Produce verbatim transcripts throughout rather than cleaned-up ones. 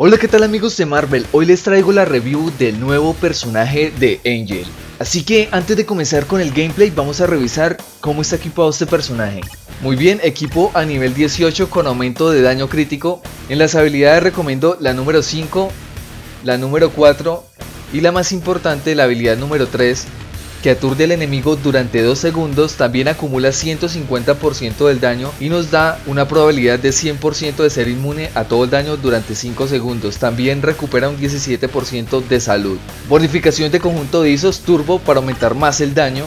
Hola, qué tal amigos de Marvel, hoy les traigo la review del nuevo personaje de Angel. Así que antes de comenzar con el gameplay vamos a revisar cómo está equipado este personaje. Muy bien, equipo a nivel dieciocho con aumento de daño crítico. En las habilidades recomiendo la número cinco, la número cuatro y la más importante, la habilidad número tres, que aturde al enemigo durante dos segundos, también acumula ciento cincuenta por ciento del daño y nos da una probabilidad de cien por ciento de ser inmune a todo el daño durante cinco segundos, también recupera un diecisiete por ciento de salud. Bonificación de conjunto de I S Os Turbo para aumentar más el daño,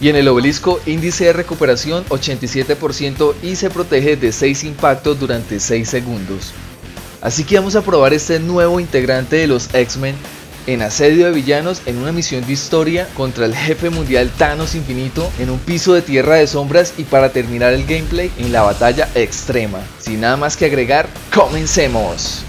y en el obelisco índice de recuperación ochenta y siete por ciento y se protege de seis impactos durante seis segundos. Así que vamos a probar este nuevo integrante de los X-Men en asedio de villanos en una misión de historia contra el jefe mundial Thanos Infinito en un piso de tierra de sombras y para terminar el gameplay en la batalla extrema. Sin nada más que agregar, ¡comencemos!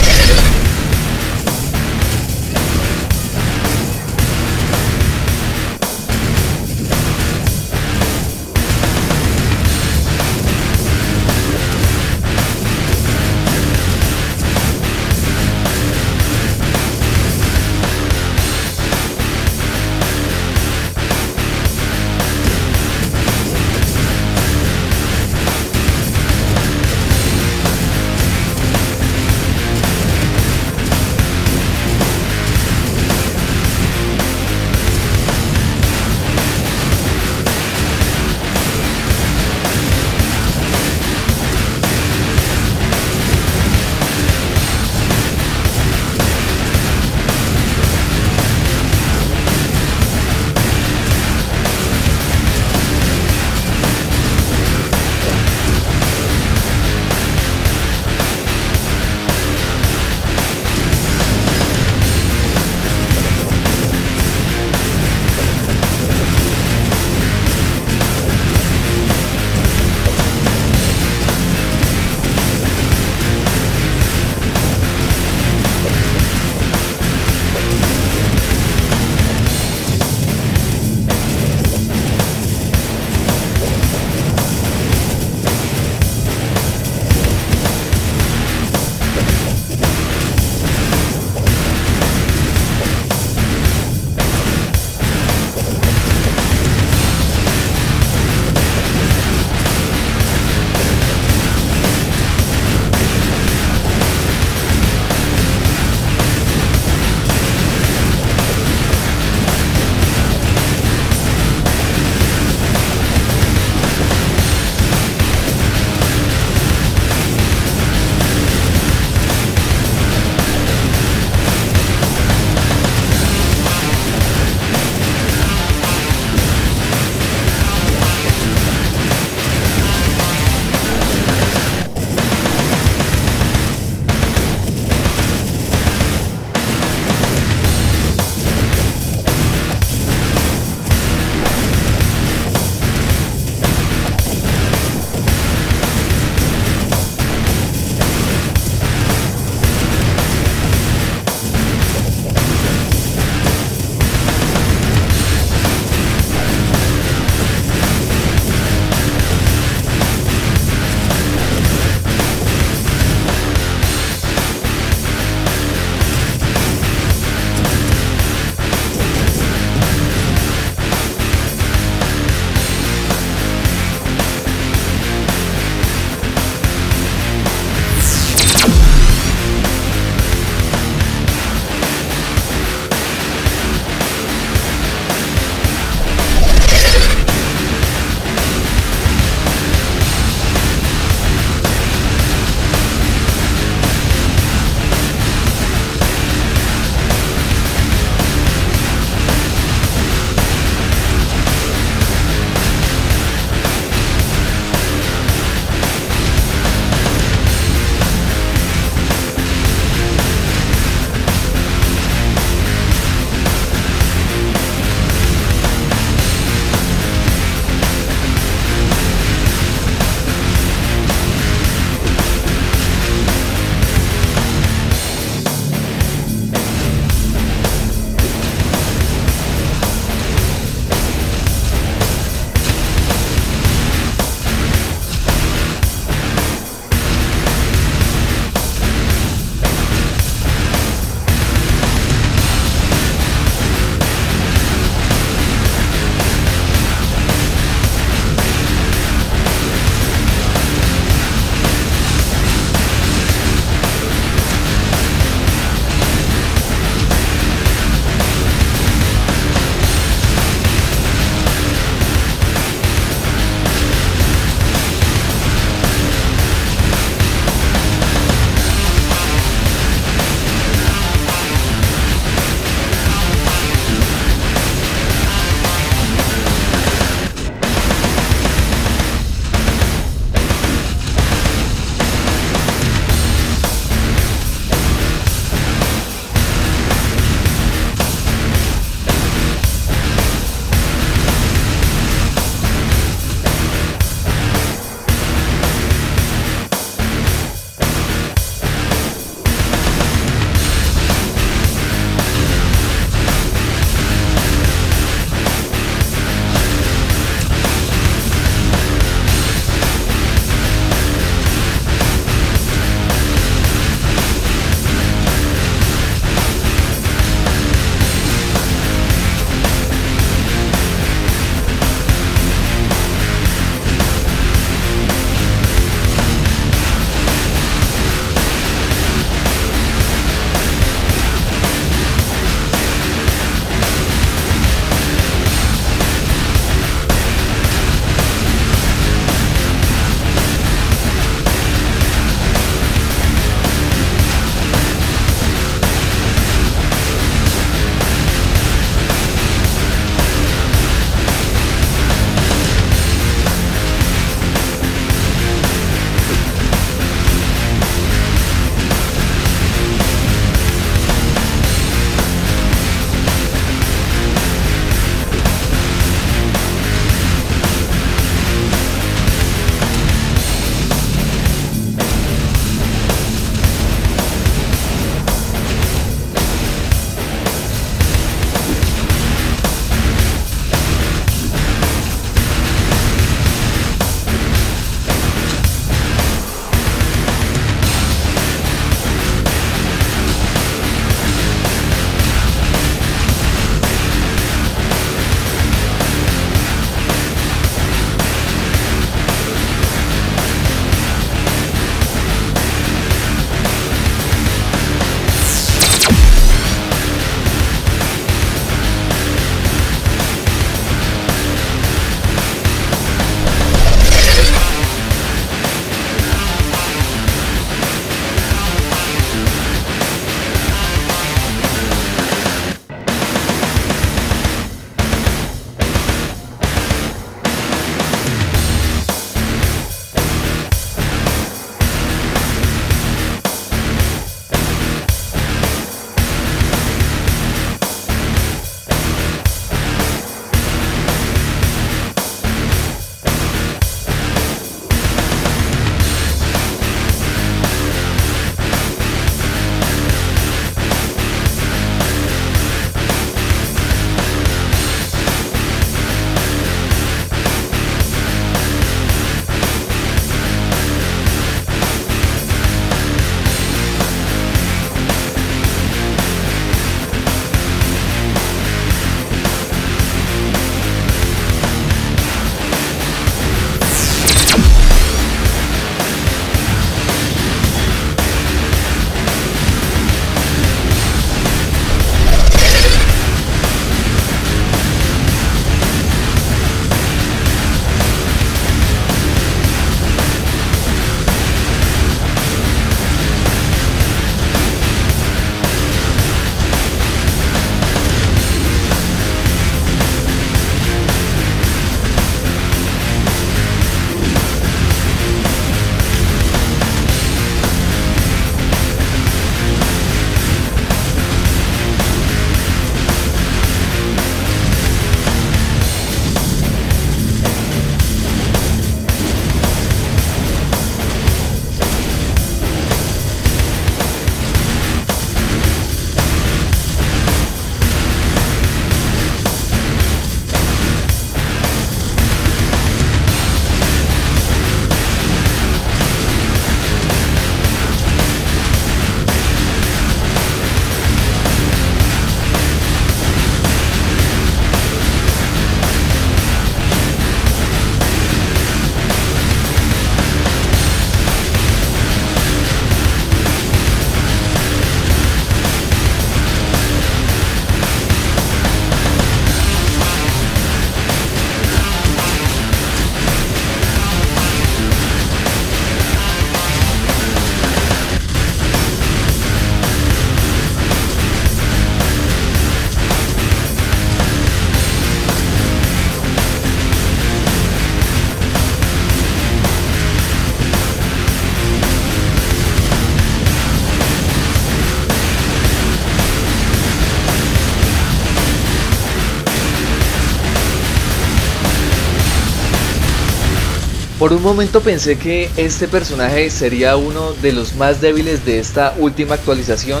Por un momento pensé que este personaje sería uno de los más débiles de esta última actualización,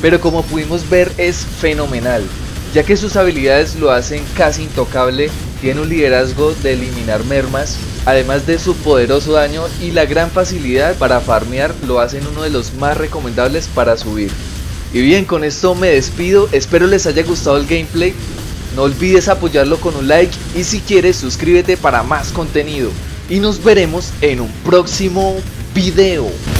pero como pudimos ver es fenomenal, ya que sus habilidades lo hacen casi intocable, tiene un liderazgo de eliminar mermas, además de su poderoso daño y la gran facilidad para farmear lo hacen uno de los más recomendables para subir. Y bien, con esto me despido, espero les haya gustado el gameplay, no olvides apoyarlo con un like y si quieres suscríbete para más contenido. Y nos veremos en un próximo video.